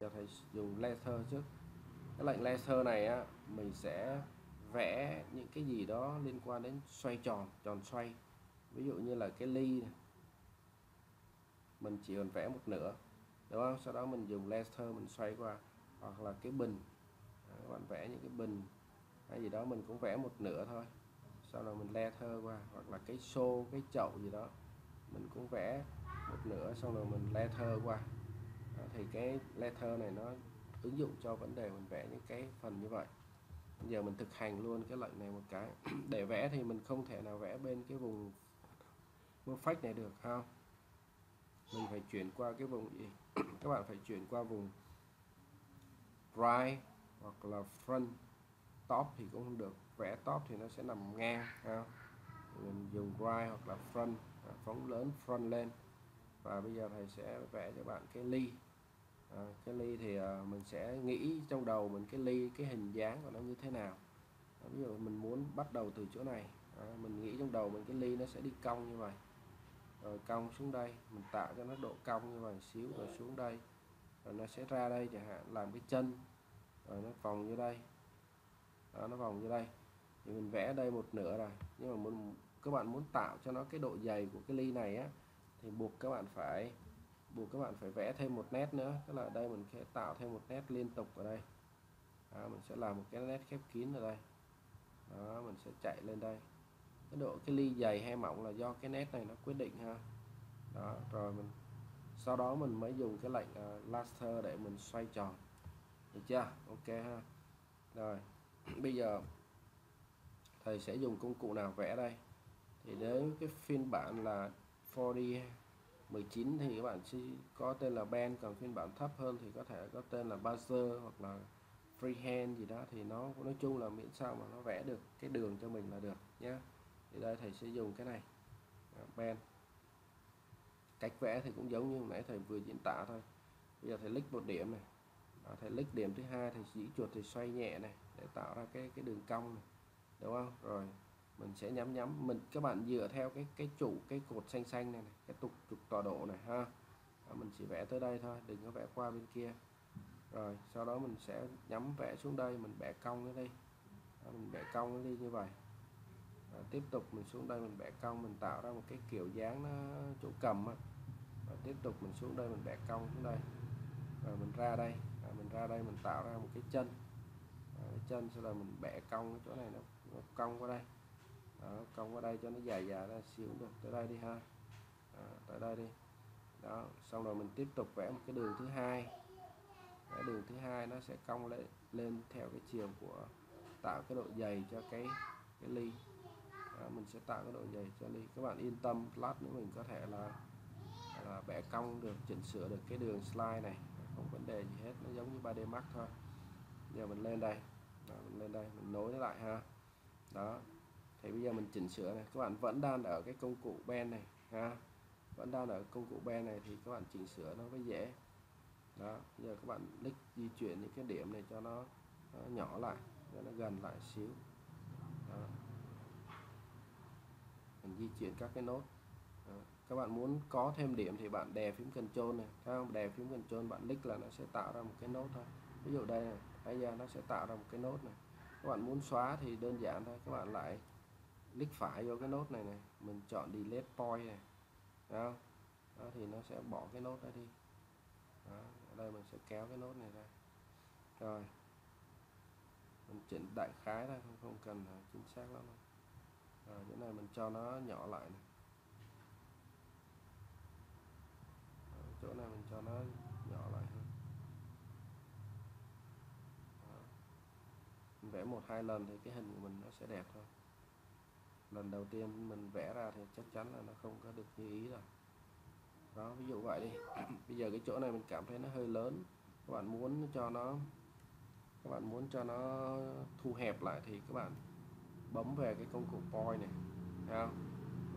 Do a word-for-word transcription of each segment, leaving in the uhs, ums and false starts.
Giờ thầy dùng laser trước. Cái lệnh laser này á, mình sẽ vẽ những cái gì đó liên quan đến xoay tròn, tròn xoay. Ví dụ như là cái ly này, mình chỉ cần vẽ một nửa, đúng không? Sau đó mình dùng laser mình xoay qua. Hoặc là cái bình, các bạn vẽ những cái bình hay gì đó mình cũng vẽ một nửa thôi, sau đó mình laser qua. Hoặc là cái xô, cái chậu gì đó mình cũng vẽ một nửa, xong rồi mình laser qua. Đó, thì cái laser này nó ứng dụng cho vấn đề mình vẽ những cái phần như vậy. Bây giờ mình thực hành luôn cái lệnh này một cái. Để vẽ thì mình không thể nào vẽ bên cái vùng phách này được, không? Mình phải chuyển qua cái vùng gì? Các bạn phải chuyển qua vùng right hoặc là front. Top thì cũng không được, vẽ top thì nó sẽ nằm ngang, không? Mình dùng right hoặc là front, phóng lớn front lên. Và bây giờ thầy sẽ vẽ cho bạn cái ly. À, cái ly thì à, mình sẽ nghĩ trong đầu mình cái ly, cái hình dáng của nó như thế nào. À, ví dụ mình muốn bắt đầu từ chỗ này, à, mình nghĩ trong đầu mình cái ly nó sẽ đi cong như vậy, rồi cong xuống đây, mình tạo cho nó độ cong như vậy xíu, rồi xuống đây, rồi nó sẽ ra đây chẳng hạn, làm cái chân, rồi nó vòng như đây. Đó, nó vòng như đây thì mình vẽ đây một nửa rồi. Nhưng mà muốn các bạn muốn tạo cho nó cái độ dày của cái ly này á, thì buộc các bạn phải buộc các bạn phải vẽ thêm một nét nữa. Tức là đây mình sẽ tạo thêm một nét liên tục ở đây. Đó, mình sẽ làm một cái nét khép kín ở đây. Đó, mình sẽ chạy lên đây. Cái độ cái ly dày hay mỏng là do cái nét này nó quyết định ha. Đó, rồi mình sau đó mình mới dùng cái lệnh uh, laser để mình xoay tròn, được chưa? Ok ha. Rồi bây giờ thầy sẽ dùng công cụ nào vẽ đây? Thì đến cái phiên bản là bốn D mười chín thì các bạn sẽ có tên là bend, còn phiên bản thấp hơn thì có thể có tên là buzzer hoặc là freehand gì đó. Thì nó nói chung là miễn sao mà nó vẽ được cái đường cho mình là được nhé. Thì đây thầy sẽ dùng cái này bend. Cách vẽ thì cũng giống như nãy thầy vừa diễn tả thôi. Bây giờ thầy click một điểm này, thầy click điểm thứ hai, thầy dĩ chuột thì xoay nhẹ này để tạo ra cái cái đường cong này, đúng không? Rồi mình sẽ nhắm nhắm mình các bạn dựa theo cái cái trụ, cái cột xanh xanh này, này cái trục trục tọa độ này ha. Đó, mình chỉ vẽ tới đây thôi, đừng có vẽ qua bên kia. Rồi sau đó mình sẽ nhắm vẽ xuống đây, mình bẻ cong nó đi. Đó, mình bẻ cong nó đi như vậy. Đó, tiếp tục mình xuống đây mình bẻ cong, mình tạo ra một cái kiểu dáng nó chỗ cầm á. Tiếp tục mình xuống đây mình bẻ cong xuống đây, rồi mình ra đây. Đó, mình ra đây mình tạo ra một cái chân. Đó, cái chân sau là mình bẻ cong cái chỗ này, nó, nó cong qua đây. Đó, cong qua đây cho nó dài dài ra xíu được, tới đây đi ha. Đó, tới đây đi. Đó, xong rồi mình tiếp tục vẽ một cái đường thứ hai. Cái đường thứ hai nó sẽ cong lên lên theo cái chiều của, tạo cái độ dày cho cái cái ly. Đó, mình sẽ tạo cái độ dày cho ly. Các bạn yên tâm, lát nữa mình có thể là là bẻ cong được, chỉnh sửa được cái đường slide này, không vấn đề gì hết, nó giống như ba D Max thôi. Giờ mình lên đây. Đó, mình lên đây mình nối nó lại ha. Đó. Thì bây giờ mình chỉnh sửa này, các bạn vẫn đang ở cái công cụ bend này ha. Vẫn đang ở công cụ bend này thì các bạn chỉnh sửa nó mới dễ. Đó, bây giờ các bạn click di chuyển những cái điểm này cho nó, nó nhỏ lại, cho nó gần lại xíu. Đó. Mình di chuyển các cái nốt. Đó. Các bạn muốn có thêm điểm thì bạn đè phím Control này, thấy không? Đè phím Control bạn click là nó sẽ tạo ra một cái nốt thôi. Ví dụ đây này, bây giờ nó sẽ tạo ra một cái nốt này. Các bạn muốn xóa thì đơn giản thôi, các bạn lại click phải vô cái nốt này này, mình chọn delete point này. Đó. Đó thì nó sẽ bỏ cái nốt đó đi. Đó, ở đây mình sẽ kéo cái nốt này ra. Rồi. Mình chỉnh đại khái thôi, không không cần chính xác lắm. Rồi chỗ này mình cho nó nhỏ lại này. Đó, chỗ này mình cho nó nhỏ lại hơn. Mình vẽ một hai lần thì cái hình của mình nó sẽ đẹp thôi. Lần đầu tiên mình vẽ ra thì chắc chắn là nó không có được như ý rồi. Đó, ví dụ vậy đi. Bây giờ cái chỗ này mình cảm thấy nó hơi lớn, các bạn muốn cho nó các bạn muốn cho nó thu hẹp lại thì các bạn bấm về cái công cụ point này, thấy không?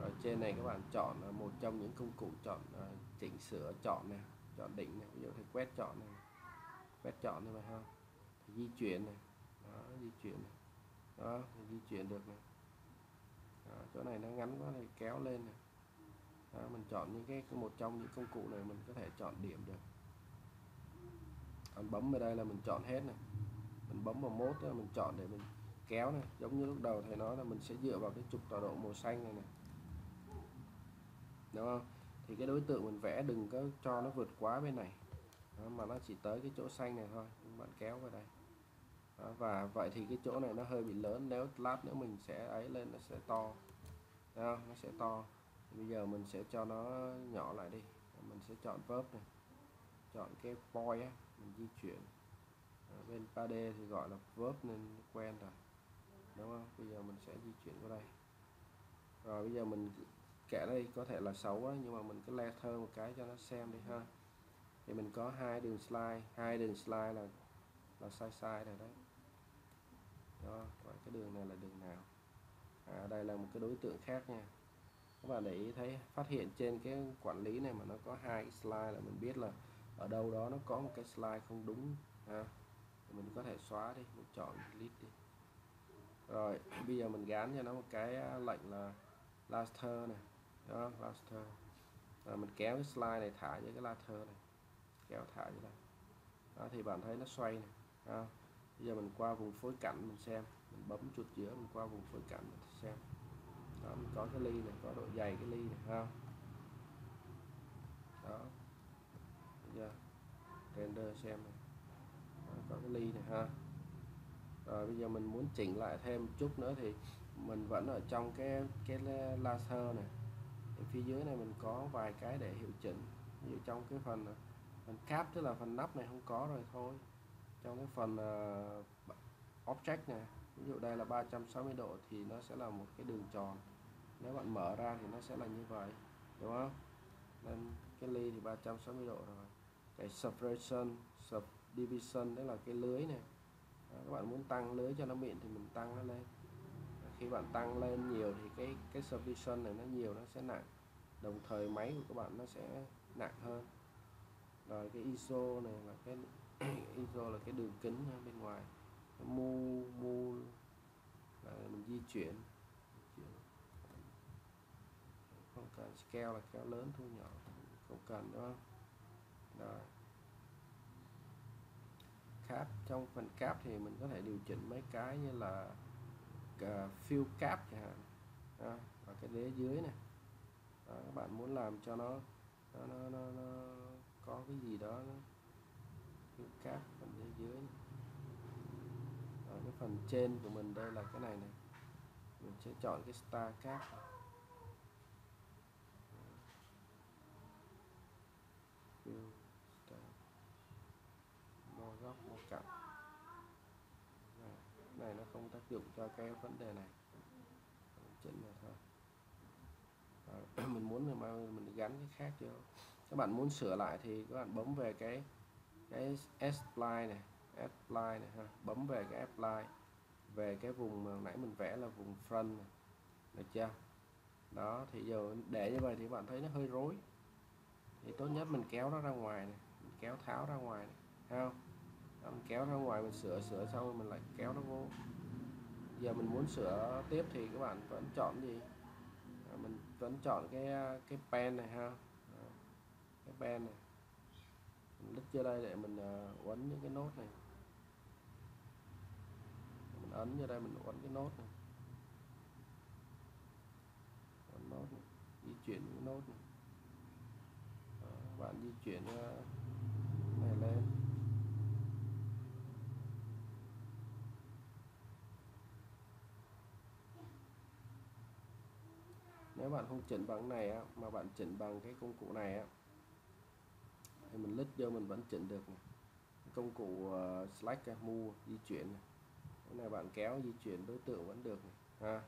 Rồi trên này các bạn chọn một trong những công cụ chọn chỉnh sửa, chọn này, chọn đỉnh này, ví dụ thì quét chọn này, quét chọn như vậy ha. Thì di chuyển này, đó, di chuyển này. Đó, thì di chuyển được này. Đó, chỗ này nó ngắn quá thì kéo lên này. Đó, mình chọn những cái một trong những công cụ này mình có thể chọn điểm được. Anh bấm vào đây là mình chọn hết này, mình bấm vào mode là mình chọn để mình kéo này, giống như lúc đầu thầy nói là mình sẽ dựa vào cái trục tọa độ màu xanh này này, đúng không? Thì cái đối tượng mình vẽ đừng có cho nó vượt quá bên này. Đó, mà nó chỉ tới cái chỗ xanh này thôi, bạn kéo vào đây. Đó, và vậy thì cái chỗ này nó hơi bị lớn, nếu lát nữa mình sẽ ấy lên nó sẽ to, đúng không? Nó sẽ to. Thì bây giờ mình sẽ cho nó nhỏ lại đi, mình sẽ chọn vớp này, chọn cái point á, mình di chuyển. Ở bên ba D thì gọi là vớp nên quen rồi, đúng không? Bây giờ mình sẽ di chuyển qua đây. Rồi bây giờ mình kẻ đây có thể là xấu á, nhưng mà mình cứ le thơ một cái cho nó xem đi ha. Thì mình có hai đường slide, hai đường slide là là sai sai rồi đấy. Đó, còn cái đường này là đường nào? À, đây là một cái đối tượng khác nha. Các bạn để ý thấy phát hiện trên cái quản lý này mà nó có hai cái slide là mình biết là ở đâu đó nó có một cái slide không đúng ha. Thì mình có thể xóa đi, mình chọn delete đi. Rồi, bây giờ mình gán cho nó một cái lệnh là Lathe này. Đó, Lathe. Rồi mình kéo cái slide này thả với cái Lathe này. Kéo thả như này. Đó, thì bạn thấy nó xoay này. Đó. Bây giờ mình qua vùng phối cảnh mình xem. Mình bấm chuột giữa mình qua vùng phối cảnh mình xem. Đó, mình có cái ly này, có độ dày cái ly này ha. Đó. Bây giờ render xem này. Đó, có cái ly này ha. Rồi bây giờ mình muốn chỉnh lại thêm một chút nữa thì mình vẫn ở trong cái cái laser này. Ở phía dưới này mình có vài cái để hiệu chỉnh. Ví dụ trong cái phần phần cap tức là phần nắp này không có rồi thôi. Trong cái phần uh, object này, ví dụ đây là ba trăm sáu mươi độ thì nó sẽ là một cái đường tròn. Nếu bạn mở ra thì nó sẽ là như vậy, đúng không? Nên cái ly thì ba trăm sáu mươi độ rồi. Cái subdivision, subdivision đó là cái lưới này. Đó, các bạn muốn tăng lưới cho nó mịn thì mình tăng nó lên. Khi bạn tăng lên nhiều thì cái cái subdivision này nó nhiều, nó sẽ nặng, đồng thời máy của các bạn nó sẽ nặng hơn. Rồi cái i ét ô này là cái i ét ô là cái đường kính bên ngoài. Cái mu mu là mình di chuyển, không cần scale là kéo lớn thu nhỏ không cần, đúng không? Rồi cap, trong phần cap thì mình có thể điều chỉnh mấy cái như là fill cap chẳng hạn. Đó, và cái đế dưới này. Đó, các bạn muốn làm cho nó nó nó, nó, nó có cái gì đó nó fill cap phần đế dưới này. Đó, cái phần trên của mình đây là cái này này, mình sẽ chọn cái star cap. Fill star mỗi góc mỗi cạnh. Này nó không tác dụng cho cái vấn đề này, chỉnh là thôi. Đó, mình muốn mà mình gắn cái khác vô. Các bạn muốn sửa lại thì các bạn bấm về cái cái apply này, apply này ha, bấm về cái apply về cái vùng mà nãy mình vẽ là vùng front này, được chưa? Đó thì giờ để như vậy thì bạn thấy nó hơi rối, thì tốt nhất mình kéo nó ra ngoài này, mình kéo tháo ra ngoài này, thấy không? Đó, mình kéo ra ngoài mình sửa sửa xong rồi mình lại kéo nó vô. Giờ mình muốn sửa tiếp thì các bạn vẫn chọn gì? À, mình vẫn chọn cái cái pen này ha. Đó, cái pen này mình lít vô đây để mình uh, uốn những cái nốt này, mình ấn vô đây mình uốn cái nốt này, uốn nốt này, di chuyển những nốt này. Đó, bạn di chuyển uh, này lên. Nếu bạn không chỉnh bằng này á, mà bạn chỉnh bằng cái công cụ này á, thì mình lít vô mình vẫn chỉnh được này. Công cụ uh, slash move di chuyển này. Cái này bạn kéo di chuyển đối tượng vẫn được này. Ha.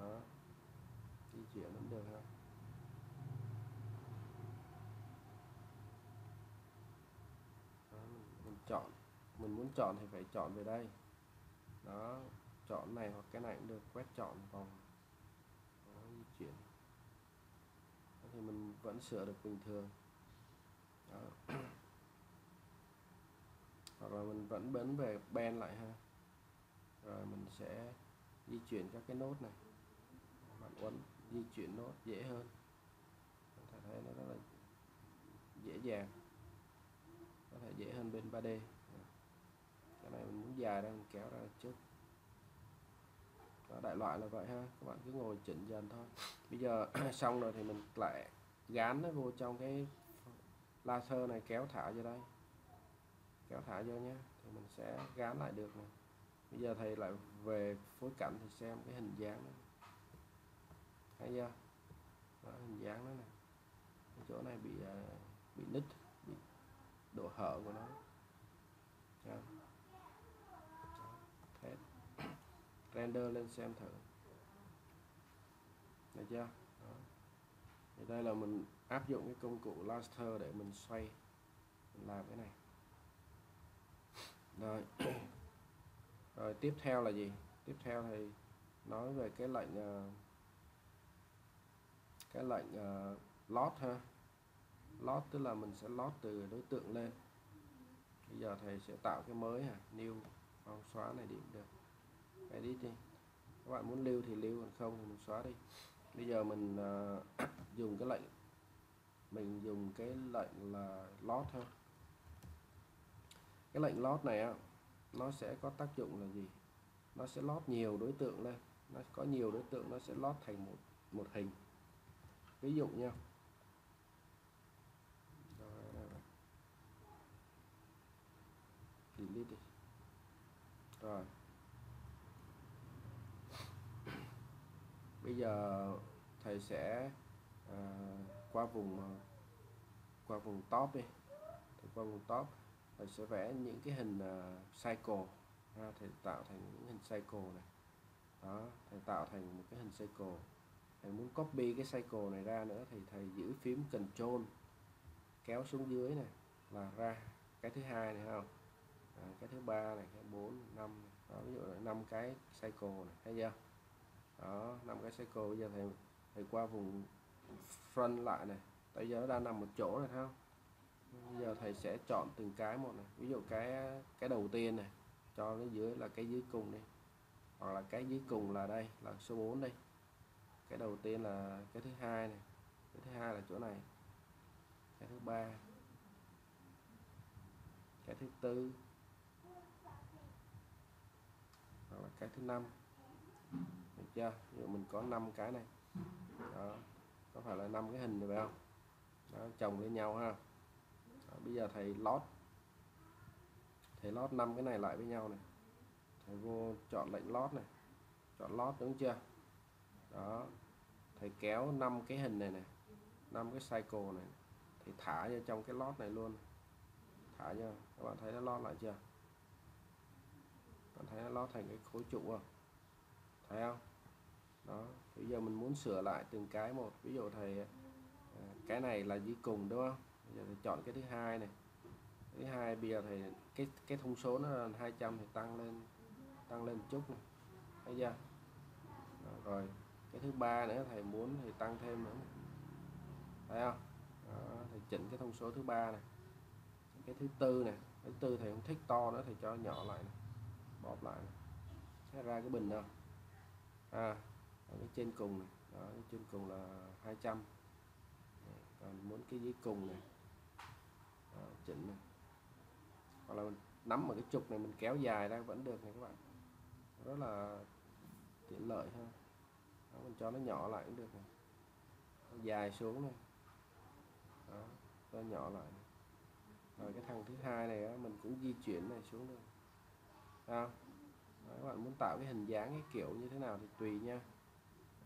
Đó. Di chuyển vẫn được ha. Đó, mình, mình chọn, mình muốn chọn thì phải chọn về đây. Đó, chọn này hoặc cái này cũng được, quét chọn vòng. Di chuyển thì mình vẫn sửa được bình thường. Đó. Hoặc là mình vẫn bấm về pen lại ha, rồi mình sẽ di chuyển các cái nốt này, bạn uốn di chuyển nốt dễ hơn, bạn thấy nó rất là dễ dàng, có thể dễ hơn bên ba D. Cái này mình muốn dài ra mình kéo ra trước. Đó, đại loại là vậy ha, các bạn cứ ngồi chỉnh dần thôi. Bây giờ xong rồi thì mình lại gán nó vô trong cái laser này, kéo thả vô đây, kéo thả vô nhé, thì mình sẽ gán lại được này. Bây giờ thầy lại về phối cảnh thì xem cái hình dáng đó. Thấy chưa? Đó, hình dáng đó này, cái chỗ này bị bị nứt, bị độ hở của nó. Đó. Thế. Render lên xem thử. Được chưa? Đó. Thì đây là mình áp dụng cái công cụ laser để mình xoay, mình làm cái này. Rồi. Rồi tiếp theo là gì? Tiếp theo thì nói về cái lệnh cái lệnh uh, load ha. Load tức là mình sẽ load từ đối tượng lên. Bây giờ thầy sẽ tạo cái mới ha, new, không xóa này điểm được. Edit đi. Các bạn muốn lưu thì lưu, còn không thì mình xóa đi. Bây giờ mình uh, dùng cái lệnh mình dùng cái lệnh là load ha. Cái lệnh load này á, nó sẽ có tác dụng là gì? Nó sẽ load nhiều đối tượng lên, nó có nhiều đối tượng nó sẽ load thành một một hình. Ví dụ nha. Delete đi. Rồi. Bây giờ thầy sẽ à, qua vùng qua vùng top đi. Thầy qua vùng top. Thầy sẽ vẽ những cái hình uh, cycle ha, thầy tạo thành những hình cycle này. Đó, thầy tạo thành một cái hình cycle. Thầy muốn copy cái cycle này ra nữa thì thầy giữ phím Control kéo xuống dưới này là ra cái thứ hai này không? À, cái thứ ba này, cái bốn, năm. Đó, ví dụ là năm cái cycle này, thấy chưa? Đó, năm cái cycle. Bây giờ thầy thầy qua vùng front lại này. Tại giờ nó đang nằm một chỗ rồi không? Bây giờ thầy sẽ chọn từng cái một này, ví dụ cái cái đầu tiên này cho cái dưới là cái dưới cùng đi, hoặc là cái dưới cùng là đây là số bốn đây. Cái đầu tiên là cái thứ hai này, cái thứ hai là chỗ này, cái thứ ba, cái thứ tư, hoặc là cái thứ năm. Được chưa? Ví dụ mình có năm cái này. Đó, có phải là năm cái hình rồi phải không? Đó, chồng lên nhau ha. Đó, bây giờ thầy load thầy load năm cái này lại với nhau này, thầy vô chọn lệnh load này, chọn load đúng chưa? Đó, thầy kéo năm cái hình này này, năm cái cycle này thì thả vô trong cái load này luôn, thả vô. Các bạn thấy nó load lại chưa? Các bạn thấy nó load thành cái khối trụ không? Thấy không? Đó, bây giờ mình muốn sửa lại từng cái một. Ví dụ thầy cái này là dưới cùng đúng không? Bây giờ thầy chọn cái thứ hai này, thứ hai bây giờ thầy cái cái thông số nó là hai trăm thì tăng lên tăng lên chút này, thấy chưa? Đó, rồi cái thứ ba nữa thầy muốn thì tăng thêm nữa, thấy không? Đó, thầy chỉnh cái thông số thứ ba này, cái thứ tư này, thứ tư thầy không thích to nữa, thầy cho nhỏ lại này, bóp lại này. Sẽ ra cái bình nào à, cái trên cùng này. Đó, cái trên cùng là hai trăm. Còn muốn cái dưới cùng này. Đó, chỉnh này, hoặc là mình nắm ở cái trục này mình kéo dài ra vẫn được này các bạn, rất là tiện lợi ha. Đó, mình cho nó nhỏ lại cũng được này, dài xuống này, đó, cho nhỏ lại này. Rồi cái thằng thứ hai này đó, mình cũng di chuyển này xuống được. Đó, các bạn muốn tạo cái hình dáng cái kiểu như thế nào thì tùy nha,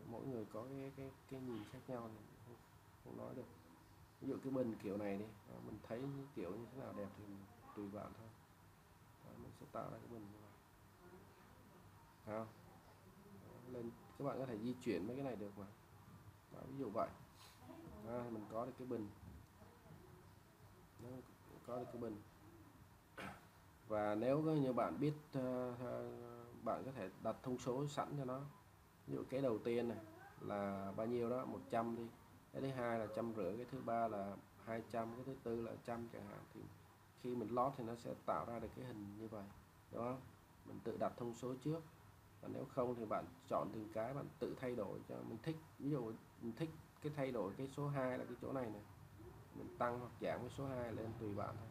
mỗi người có cái cái cái nhìn khác nhau này. Không nói được. Ví dụ cái bình kiểu này đi, đó, mình thấy những kiểu như thế nào đẹp thì tùy bạn thôi. Đó, mình sẽ tạo ra cái bình như vậy. Đó, lên các bạn có thể di chuyển mấy cái này được mà. Đó, ví dụ vậy. Đó, mình có được cái bình. Đó, có được cái bình. Và nếu như bạn biết, bạn có thể đặt thông số sẵn cho nó. Ví dụ cái đầu tiên này là bao nhiêu đó, một trăm đi. Cái thứ hai là trăm rưỡi, cái thứ ba là hai trăm, cái thứ tư là trăm chẳng hạn. Thì khi mình load thì nó sẽ tạo ra được cái hình như vậy, đúng không? Mình tự đặt thông số trước. Và nếu không thì bạn chọn từng cái, bạn tự thay đổi cho mình thích. Ví dụ mình thích cái thay đổi cái số hai là cái chỗ này này, mình tăng hoặc giảm cái số hai lên tùy bạn thôi.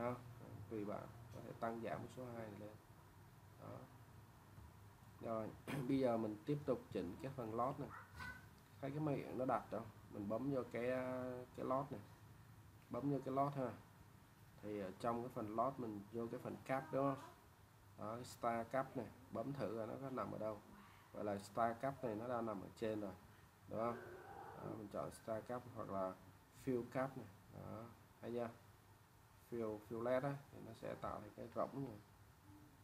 ha. Tùy bạn có thể tăng giảm số hai này lên đó. Rồi bây giờ mình tiếp tục chỉnh cái phần lót này, thấy cái mây nó đặt đâu, mình bấm vô cái cái lót này, bấm vô cái lót ha, thì ở trong cái phần lót mình vô cái phần cáp đúng không, đó cái star cáp này, bấm thử là nó có nằm ở đâu, gọi là star cáp này nó đã nằm ở trên rồi đúng không, đó, mình chọn star cáp hoặc là fill cáp này đó, hay chưa, fill fill led á thì nó sẽ tạo thành cái rỗng này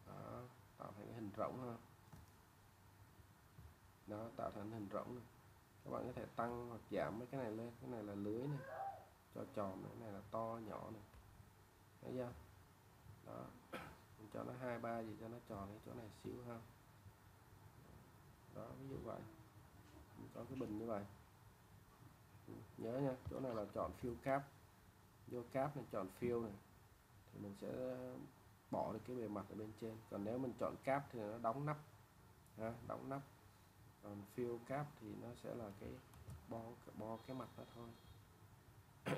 đó, tạo thành cái hình rỗng ha, nó tạo thành hình rỗng này. Các bạn có thể tăng hoặc giảm mấy cái này lên, cái này là lưới này cho tròn, cái này là to nhỏ này, thấy chưa đó, mình cho nó hai ba gì cho nó tròn cái chỗ này xíu ha, đó ví dụ vậy, mình có cái bình như vậy, nhớ nha, chỗ này là chọn fill cap, vô cap này chọn fill này thì mình sẽ bỏ được cái bề mặt ở bên trên, còn nếu mình chọn cap thì nó đóng nắp ha, đóng nắp, còn fill cap thì nó sẽ là cái bo bo cái mặt đó thôi.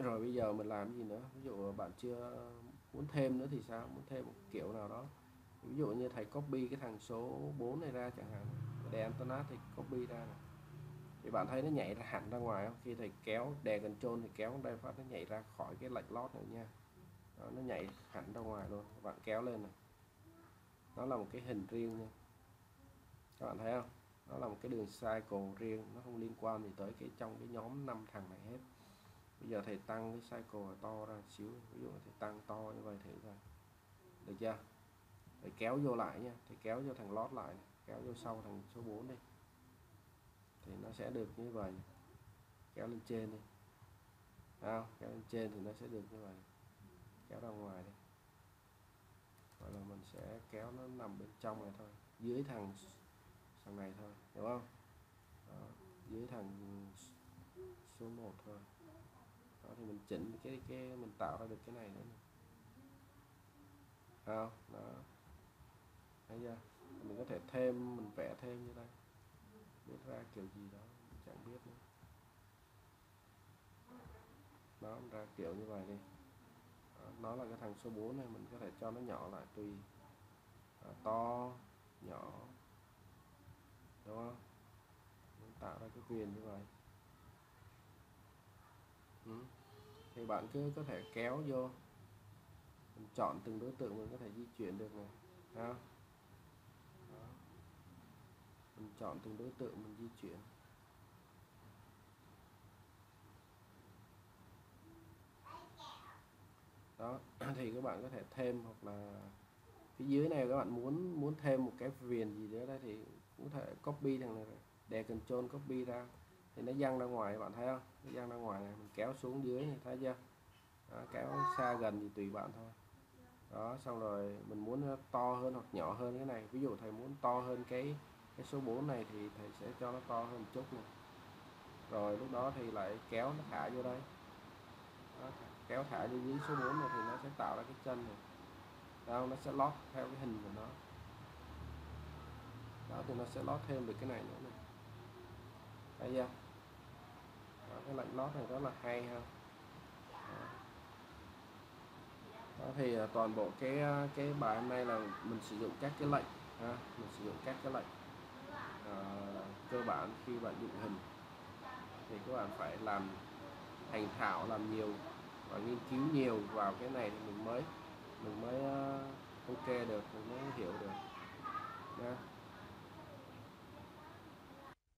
Rồi bây giờ mình làm gì nữa, ví dụ bạn chưa muốn thêm nữa thì sao, muốn thêm một kiểu nào đó, ví dụ như thầy copy cái thằng số bốn này ra chẳng hạn, đè Antonat thì copy ra này. Thì bạn thấy nó nhảy ra hẳn ra ngoài không, khi thầy kéo đè control thì kéo đây phát nó nhảy ra khỏi cái lệch lót này nha, đó, nó nhảy hẳn ra ngoài luôn, bạn kéo lên này nó là một cái hình riêng nha, các bạn thấy không, nó là một cái đường cycle riêng, nó không liên quan gì tới cái trong cái nhóm năm thằng này hết. Bây giờ thầy tăng cái cycle to ra xíu, ví dụ thầy tăng to như vậy thử ra, được chưa, thầy kéo vô lại nha, thầy kéo vô thằng lót lại, kéo vô sau thằng số bốn đi thì nó sẽ được như vậy, kéo lên trên đi, à, kéo lên trên thì nó sẽ được như vậy, kéo ra ngoài đi, gọi là mình sẽ kéo nó nằm bên trong này thôi, dưới thằng thằng này thôi đúng không, đó, dưới thằng số một thôi đó, thì mình chỉnh cái cái mình tạo ra được cái này nữa này. Đó, đó. Thấy chưa? Mình có thể thêm, mình vẽ thêm như đây, biết ra kiểu gì đó mình chẳng biết nữa, nó ra kiểu như vậy đi đó, nó là cái thằng số bốn này, mình có thể cho nó nhỏ lại tùy, à, to nhỏ đúng không, mình tạo ra cái viền như vậy. Ừ. Thì bạn cứ có thể kéo vô, mình chọn từng đối tượng mình có thể di chuyển được này ha. Đó. Mình chọn từng đối tượng mình di chuyển đó, thì các bạn có thể thêm hoặc là phía dưới này các bạn muốn muốn thêm một cái viền gì nữa đây thì cũng thể copy thằng này, đè control copy ra thì nó dăng ra ngoài, bạn thấy không, nó dăng ra ngoài này, mình kéo xuống dưới này, thấy chưa đó, kéo xa gần thì tùy bạn thôi đó, xong rồi mình muốn to hơn hoặc nhỏ hơn cái này, ví dụ thầy muốn to hơn cái cái số bốn này thì thầy sẽ cho nó to hơn một chút này, rồi lúc đó thì lại kéo nó thả vô đây đó, kéo thả vô dưới số bốn này thì nó sẽ tạo ra cái chân này đó, nó sẽ lót theo cái hình của nó đó, thì nó sẽ lót thêm được cái này nữa này. Thấy chưa? Đó, cái lệnh lót này rất là hay ha. Đó. Đó thì toàn bộ cái cái bài hôm nay là mình sử dụng các cái lệnh ha, mình sử dụng các cái lệnh à, cơ bản khi bạn dựng hình thì các bạn phải làm thành thạo, làm nhiều và nghiên cứu nhiều vào cái này thì mình mới mình mới ok được, mình mới hiểu được.